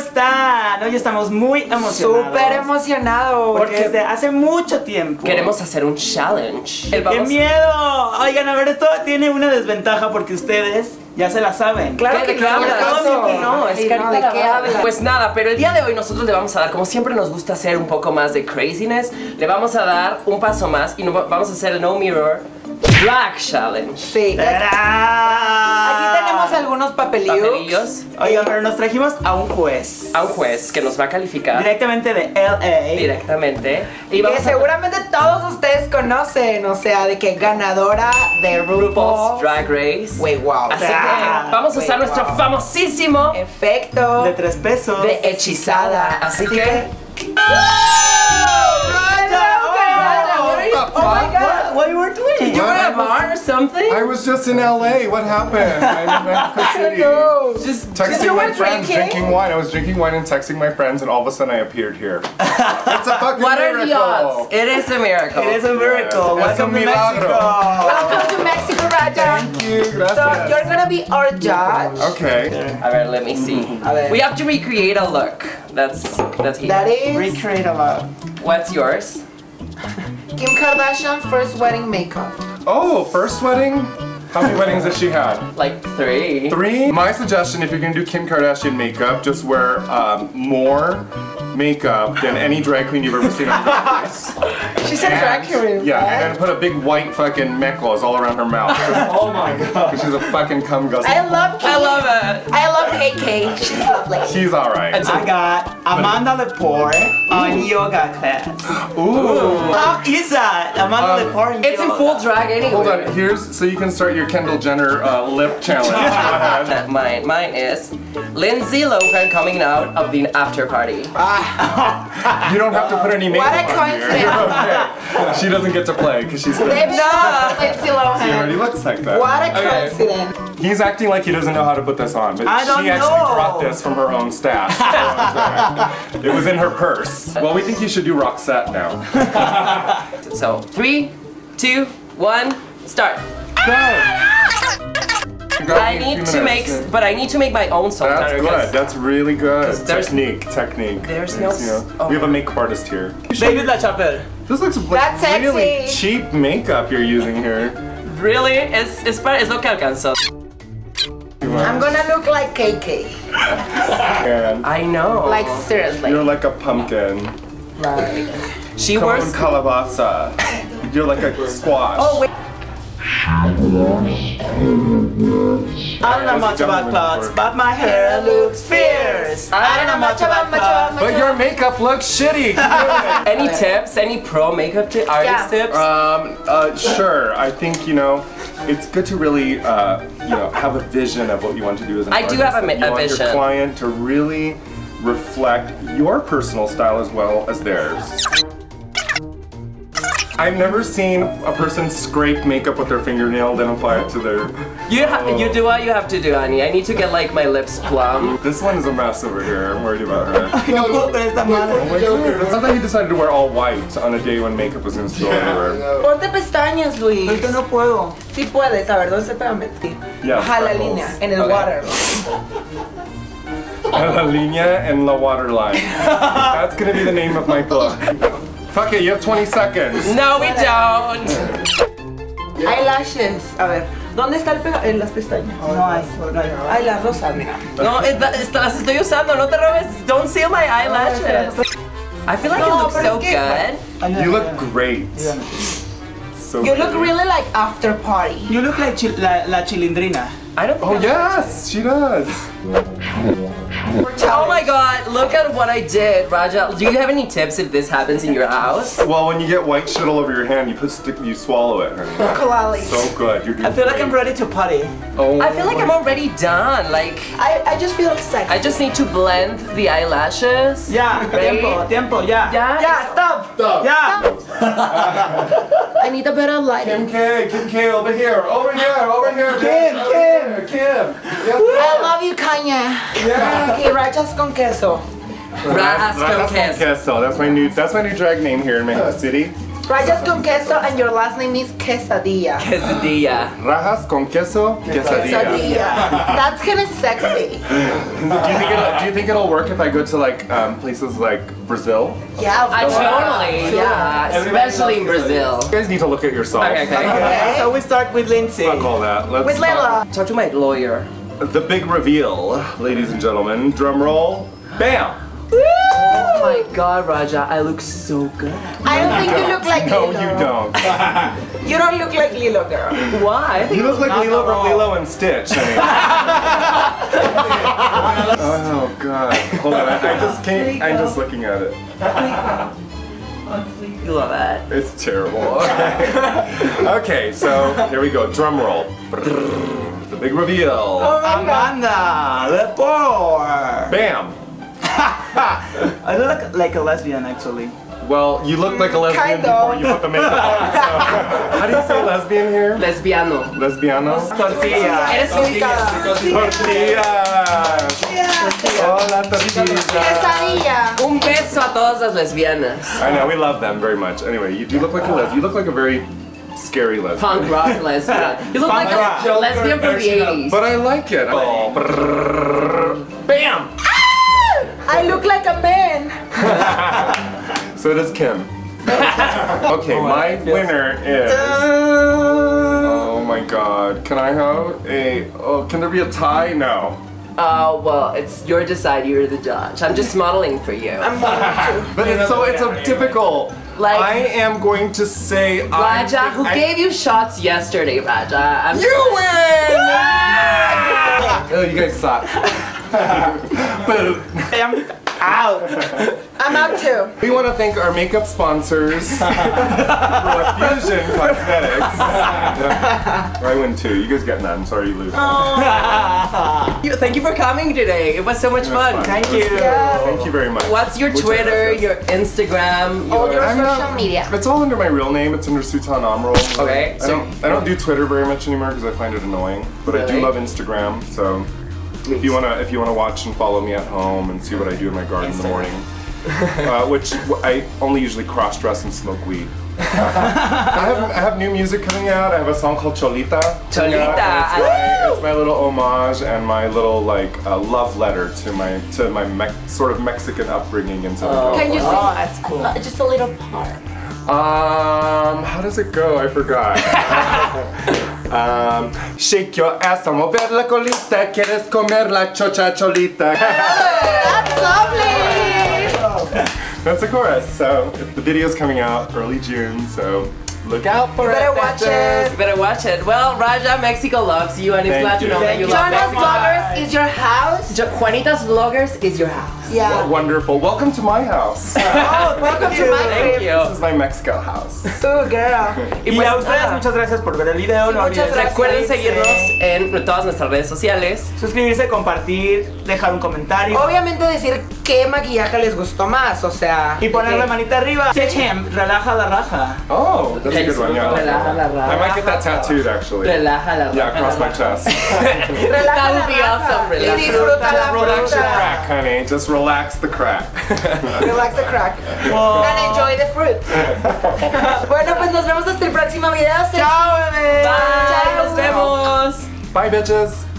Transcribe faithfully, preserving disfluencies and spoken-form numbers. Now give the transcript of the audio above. están? Hoy estamos muy emocionados. Súper emocionados. Porque ¿Qué? desde hace mucho tiempo queremos hacer un challenge. El ¡Qué miedo! Oigan, a ver, esto tiene una desventaja porque ustedes ya se la saben. Claro que, que claro. No, es que no, ¿de qué hablan? Pues nada, pero el día de hoy nosotros le vamos a dar, como siempre nos gusta hacer un poco más de craziness, le vamos a dar un paso más y vamos a hacer el No Mirror Drag Challenge. Sí. ¡Tarán! Aquí tenemos algunos papelillos. papelillos. Oigan, pero nos trajimos a un juez. A un juez que nos va a calificar. Directamente de L A. Directamente. Y, y que seguramente a... todos ustedes conocen, o sea, de que ganadora de RuPaul's, RuPaul's Drag Race. Wey, wow. Así Drag. que vamos a Wey, usar wow. nuestro famosísimo efecto de tres pesos. De hechizada. Así, Así que... que... Oh my God! What, what were you doing? Did you have a bar or something? I was just in L A. What happened? I'm in Mexico City. I don't know. Just texting just my friends, drinking? drinking wine. I was drinking wine and texting my friends, and all of a sudden I appeared here. It's a fucking what miracle. Are the it is a miracle. It is a miracle. Yeah, it's, it's Welcome a to Mexico. Welcome to Mexico, Raja. Thank you. Gracias. So you're gonna be our judge. Okay. okay. All right. Let me see. Mm-hmm. We have to recreate a look. That's that's here. That is recreate a look. What's yours? Kim Kardashian first wedding makeup. Oh, first wedding? How many weddings has she had? Like three. Three? My suggestion, if you're gonna do Kim Kardashian makeup, just wear um, more makeup than any drag queen you've ever seen on Drag Race. She's and, a drag queen. Yeah, right? And then put a big white fucking meckles all around her mouth. Oh my God. She's a fucking cum guzzler. I love Kim. I love it. I love K K. She's lovely. She's alright. I got Amanda Lepore on yoga class. Ooh. How is that? Amanda um, Lepore in It's yoga. in full drag anyway. Hold on, here's, so you can start your Kendall Jenner uh, lip challenge. That mine, mine is Lindsay Lohan coming out of the after party. Ah. You don't have to put any makeup on. What a coincidence! Okay. She doesn't get to play because she's finished. No, Lindsay Lohan. She already looks like that. What a coincidence! Okay. He's acting like he doesn't know how to put this on, but I don't she know. actually brought this from her own stash. So it was in her purse. Well, we think you should do Roxette now. So three, two, one, start. Go. I need to make, but I need to make my own song. That's good. That's really good. Technique, technique. There's no. You know, we have a makeup artist here. David La Chapelle. This looks like really cheap makeup you're using here. Really? Es es para es lo que alcanzo. I'm gonna look like K K. I know. Like seriously. You're like a pumpkin. Like she wears calabaza. You're like a squash. Oh wait. I don't know much about clothes, but my hair looks fierce. I don't know much about clothes, but your makeup looks shitty. Any tips? Any pro makeup artist yeah. tips? Um, uh, sure. I think you know, it's good to really, uh, you know, have a vision of what you want to do as an artist. I do have a, a vision. You want your client to really reflect your personal style as well as theirs. I've never seen a person scrape makeup with their fingernail, then apply it to their... You have, oh. you do what you have to do, Annie. I need to get like my lips plump. This one is a mess over here. I'm worried about her. I thought you decided to wear all white on a day when makeup was going to spill everywhere. Ponte pestañas, Luis. Yo no puedo. Sí puedes, a ver, ¿dónde se pega mentir? Baja la línea, en el water. La línea en la water line. That's going to be the name of my book. Fuck it, you have twenty seconds. No, we don't. Eyelashes. A ver, ¿dónde está el pega? En las pestañas. No hay. Ay, las rosas, mira. No, las estoy usando, no te robes. Don't seal my eyelashes. I feel like no, it looks so es que... good. You look great. Yeah. So you look good. Really like after party. You look like chi la, la Chilindrina. I don't think oh, yes, she does. Oh my God, look at what I did, Raja. Do you have any tips if this happens in your house? Well, when you get white shit all over your hand, you put stick, you swallow it. Right? So good. You're doing I feel great. like I'm ready to putty. Oh, I feel like I'm already done. Like I, I just feel excited. I just need to blend the eyelashes. Yeah, right? Tiempo, tiempo, yeah. Yeah, yeah stop. Stop. Yeah. Stop. I need a better lighter. Kim K, Kim K, over here, over here, over here. Kim, Kim, Kim. I love you, Kanye. Yeah. Okay, Rajas con queso. Rajas con queso. That's my new. That's my new drag name here in Mexico City. Rajas con queso, and your last name is quesadilla. Quesadilla. Rajas con queso, quesadilla. Quesadilla. That's kind of sexy. Do you think it'll, do you think it'll work if I go to like um, places like Brazil? Yeah, I totally. Yeah, especially in Brazil. You guys need to look at yourself. Okay, okay. okay. So we start with Lindsay. Fuck all that. Let's with Lila. Talk to my lawyer. The big reveal, ladies and gentlemen. Drum roll. Bam. Oh my God, Raja, I look so good. I don't think you look like Lilo. No, you don't. You don't look like Lilo, girl. Why? You look like Lilo from Lilo and Stitch. I mean. Oh God. Hold on, I just can't. I'm just looking at it. You love that. It's terrible. Okay. Okay, so here we go. Drum roll. The big reveal. Amanda Lepore. Bam. I look like a lesbian, actually. Well, you look like a lesbian kind before of. You put the makeup on. So. How do you say lesbian here? Lesbiano. Lesbianos. Tortillas. Eres ubicada. Tortillas. Tortillas. Hola, tortillas. Quesadilla. Un beso a todas las lesbianas. I know, we love them very much. Anyway, you do look like a lesbian. You look like a very scary lesbian. Punk rock lesbian. You look Punk like rock. a lesbian from the eighties. But I like it. Oh, brrr. Bam! I look like a man. So it is Kim. Okay, oh, my winner is... Oh my God. Can I have a... Oh, can there be a tie? No. Uh, well, it's your decide. You're the judge. I'm just modeling for you. I'm modeling too. But it's so it's a typical... Like, I am going to say... Raja, I, who I, gave you shots yesterday, Raja. I'm you win! Oh, you guys suck. I'm out. I'm out too. We want to thank our makeup sponsors for Fusion Cosmetics. I win too. You guys got none. Sorry you lose. You, thank you for coming today. It was so much was fun. fun. Thank you. Yeah. Thank you very much. What's your Which Twitter, your Instagram, your, all your social not, media? It's all under my real name. It's under Sutan Amrull. Okay. So I don't, I don't do Twitter very much anymore because I find it annoying. But really? I do love Instagram. So. If you wanna, if you wanna watch and follow me at home and see what I do in my garden in the morning, uh, which I only usually cross-dress and smoke weed. Uh, I have, I have new music coming out. I have a song called Cholita. Cholita. Out, it's, my, it's my little homage and my little like uh, love letter to my to my sort of Mexican upbringing in Southern California. Can you sing? Oh, that's cool. Uh, just a little part. Um, how does it go? I forgot. Um, shake your ass a mover la colita. Quieres comer la chocha cholita. That's lovely. That's the chorus. So the video's coming out early June. So look out for you it. Better watch it. You better watch it. Well, Raja, Mexico loves you, and it's glad to know that you love Mexico. Jonas Vloggers is your house. Jo Juanita's Vloggers is your house. Yeah. Well, wonderful. Welcome to my house. Oh, welcome to my crib. This is my Mexico house. Oh, girl. Y, pues, y a ustedes ah, muchas gracias por ver el video. No muchas gracias. Recuerden seguirnos en todas nuestras redes sociales. Suscribirse, compartir, dejar un comentario. Obviamente decir qué maquillaje les gustó más, o sea. Y poner la manita arriba. Stitch him. Relaja la raja. Oh. That's a good one, yeah. Relaja la raja. I might get that tattooed actually. Relaja la raja. Yeah, across my chest. That would be awesome. Relax your crack, honey. Just relax the crack. Relax the crack. Oh. And enjoy the fruit. Bueno, pues nos vemos hasta el próximo video. Chao, bebé. Bye. Bye. Nos vemos. Bye, bitches.